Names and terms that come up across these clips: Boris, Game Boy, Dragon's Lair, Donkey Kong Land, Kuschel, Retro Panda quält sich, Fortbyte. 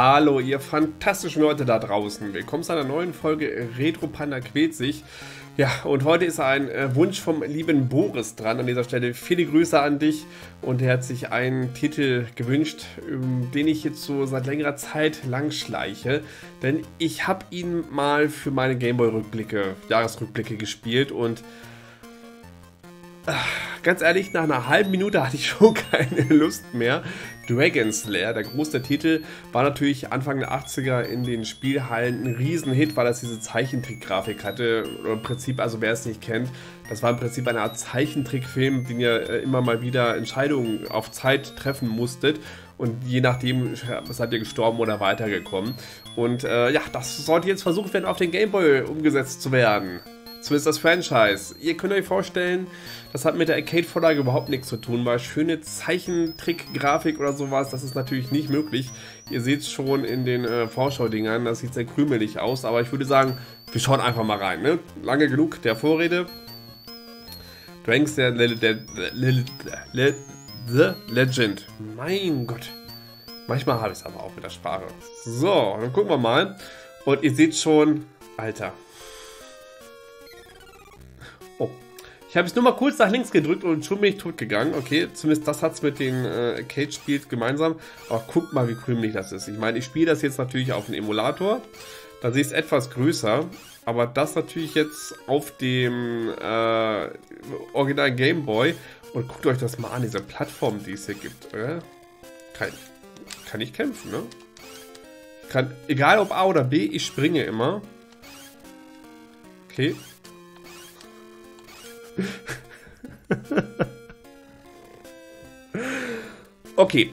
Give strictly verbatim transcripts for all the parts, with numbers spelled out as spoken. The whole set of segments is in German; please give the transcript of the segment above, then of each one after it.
Hallo ihr fantastischen Leute da draußen, willkommen zu einer neuen Folge Retro Panda quält sich. Ja, und heute ist ein Wunsch vom lieben Boris dran an dieser Stelle. Viele Grüße an dich und er hat sich einen Titel gewünscht, den ich jetzt so seit längerer Zeit lang schleiche, denn ich habe ihn mal für meine Game Boy Rückblicke, Jahresrückblicke gespielt und ganz ehrlich, nach einer halben Minute hatte ich schon keine Lust mehr. Dragon's Lair, der große Titel, war natürlich Anfang der achtziger in den Spielhallen ein Riesenhit, weil das diese Zeichentrickgrafik hatte. Im Prinzip, also wer es nicht kennt, das war im Prinzip eine Art Zeichentrickfilm, den ihr immer mal wieder Entscheidungen auf Zeit treffen musstet. Und je nachdem, seid ihr gestorben oder weitergekommen. Und äh, ja, das sollte jetzt versucht werden, auf den Game Boy umgesetzt zu werden. Zumindest das Franchise. Ihr könnt euch vorstellen, das hat mit der Arcade-Vorlage überhaupt nichts zu tun, weil schöne Zeichentrick-Grafik oder sowas, das ist natürlich nicht möglich. Ihr seht es schon in den äh, Vorschau-Dingern, das sieht sehr krümelig aus, aber ich würde sagen, wir schauen einfach mal rein, ne? Lange genug der Vorrede. Dragon's Lair, der, der, der, der, der Legend. Mein Gott. Manchmal habe ich es aber auch mit der Sprache. So, dann gucken wir mal. Und ihr seht schon, Alter. Ich habe es nur mal kurz nach links gedrückt und schon bin ich tot gegangen. Okay, zumindest das hat es mit den äh, Arcade-Spiels gemeinsam. Aber guckt mal, wie krümelig das ist. Ich meine, ich spiele das jetzt natürlich auf dem Emulator. Da sehe ich es etwas größer. Aber das natürlich jetzt auf dem äh, originalen Game Boy. Und guckt euch das mal an, diese Plattform, die es hier gibt. Äh, kann, kann ich kämpfen, ne? Ich kann, egal ob A oder B, ich springe immer. Okay. Okay,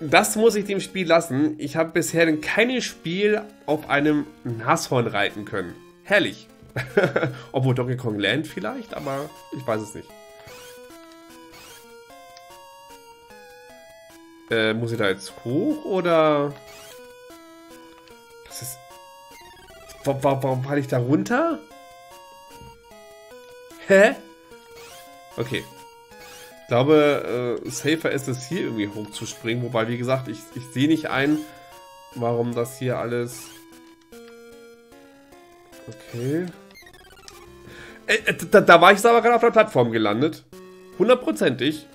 das muss ich dem Spiel lassen. Ich habe bisher in keinem Spiel auf einem Nashorn reiten können. Herrlich. Obwohl Donkey Kong Land vielleicht, aber ich weiß es nicht. Äh, muss ich da jetzt hoch oder... Das ist... Warum, warum falle ich da runter? Hä? Okay. Ich glaube, äh, safer ist es, hier irgendwie hochzuspringen. Wobei, wie gesagt, ich, ich sehe nicht ein, warum das hier alles... Okay. Äh, äh, da, da war ich jetzt aber gerade auf der Plattform gelandet. Hundertprozentig.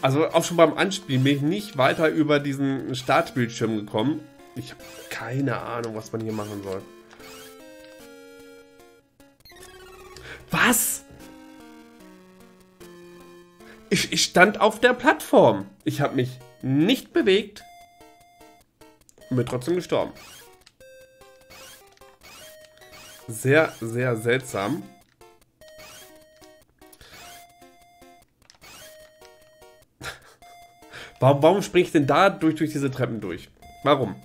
Also auch schon beim Anspielen bin ich nicht weiter über diesen Startbildschirm gekommen. Ich habe keine Ahnung, was man hier machen soll. Was? Ich, ich stand auf der Plattform. Ich habe mich nicht bewegt und bin trotzdem gestorben. Sehr, sehr seltsam. Warum, warum springe ich denn da durch, durch diese Treppen durch? Warum?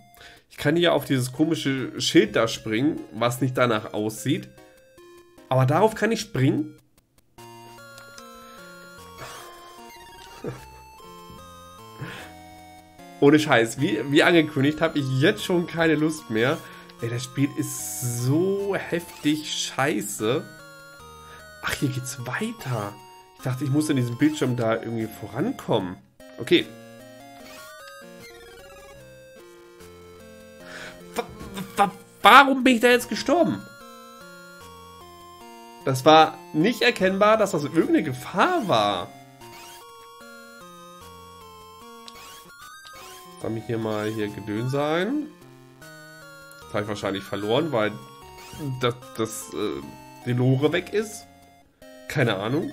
Ich kann hier auf dieses komische Schild da springen, was nicht danach aussieht. Aber darauf kann ich springen? Ohne Scheiß, wie, wie angekündigt, habe ich jetzt schon keine Lust mehr. Ey, das Spiel ist so heftig scheiße. Ach, hier geht's weiter. Ich dachte, ich muss in diesem Bildschirm da irgendwie vorankommen. Okay. Warum bin ich da jetzt gestorben? Das war nicht erkennbar, dass das irgendeine Gefahr war. Soll ich hier mal hier gedöns sein? Das habe ich wahrscheinlich verloren, weil das, das äh, die Lore weg ist. Keine Ahnung.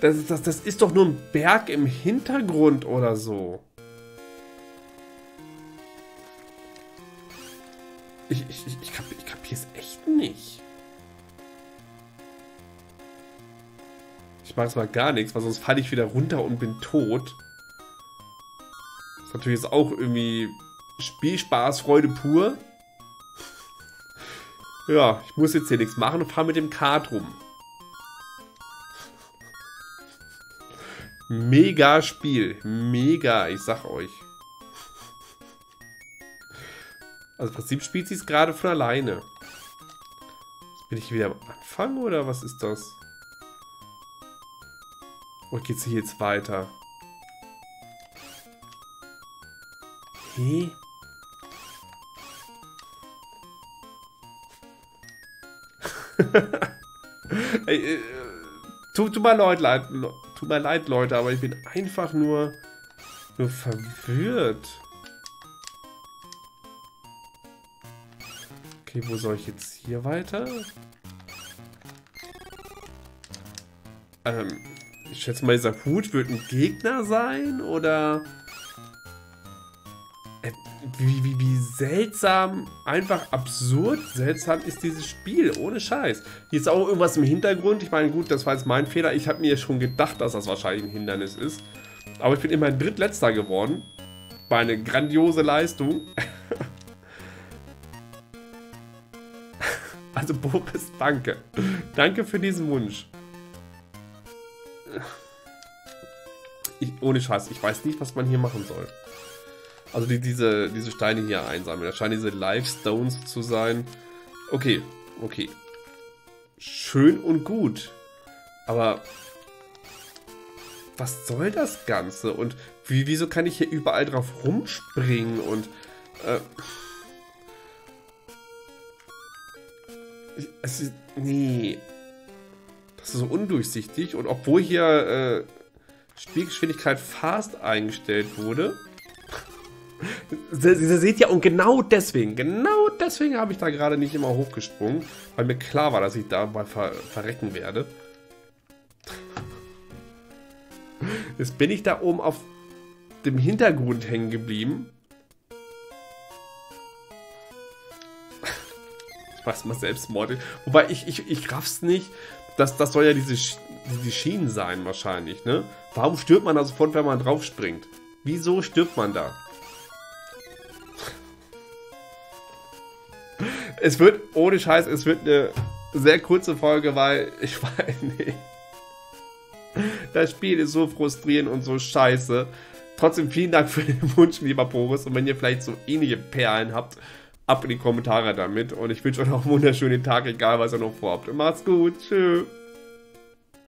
Das, das, das ist doch nur ein Berg im Hintergrund oder so. Ich, ich, ich, ich, kap, ich kapiere es echt nicht. Ich mache es mal gar nichts, weil sonst falle ich wieder runter und bin tot. Das ist natürlich jetzt auch irgendwie Spielspaß, Freude pur. Ja, ich muss jetzt hier nichts machen und fahre mit dem Kart rum. Mega Spiel. Mega, ich sag euch. Also im Prinzip spielt sie es gerade von alleine. Jetzt bin ich wieder am Anfang oder was ist das? Und geht es hier jetzt weiter? Okay. Ey, tut tu mir leid, leid, tu mir leid, Leute, aber ich bin einfach nur, nur verwirrt. Okay, wo soll ich jetzt hier weiter? Ähm, ich schätze mal, dieser Hut wird ein Gegner sein, oder? Wie, wie, wie seltsam, einfach absurd seltsam ist dieses Spiel, ohne Scheiß. Hier ist auch irgendwas im Hintergrund. Ich meine, gut, das war jetzt mein Fehler. Ich habe mir schon gedacht, dass das wahrscheinlich ein Hindernis ist. Aber ich bin immerhin Drittletzter geworden. War eine grandiose Leistung. Also Boris, danke. Danke für diesen Wunsch. Ich, ohne Scheiß, ich weiß nicht, was man hier machen soll. Also die, diese, diese Steine hier einsammeln. Das scheinen diese Livestones zu sein. Okay, okay. Schön und gut. Aber was soll das Ganze? Und wie, wieso kann ich hier überall drauf rumspringen? Und äh, es ist, nee. Das ist so undurchsichtig. Und obwohl hier äh, Spielgeschwindigkeit fast eingestellt wurde... Sie seht ja, und genau deswegen, genau deswegen habe ich da gerade nicht immer hochgesprungen, weil mir klar war, dass ich dabei ver verrecken werde. Jetzt bin ich da oben auf dem Hintergrund hängen geblieben. Ich mach's mal selbstmordig. Wobei, ich, ich, ich raff's nicht. Das, das soll ja diese, Sch diese Schienen sein wahrscheinlich, ne? Warum stirbt man da sofort, wenn man drauf springt? Wieso stirbt man da? Es wird, ohne Scheiß, es wird eine sehr kurze Folge, weil ich weiß nicht. Das Spiel ist so frustrierend und so scheiße. Trotzdem vielen Dank für den Wunsch, lieber Boris. Und wenn ihr vielleicht so ähnliche Perlen habt, ab in die Kommentare damit. Und ich wünsche euch noch einen wunderschönen Tag, egal was ihr noch vorhabt. Und macht's gut. Tschüss.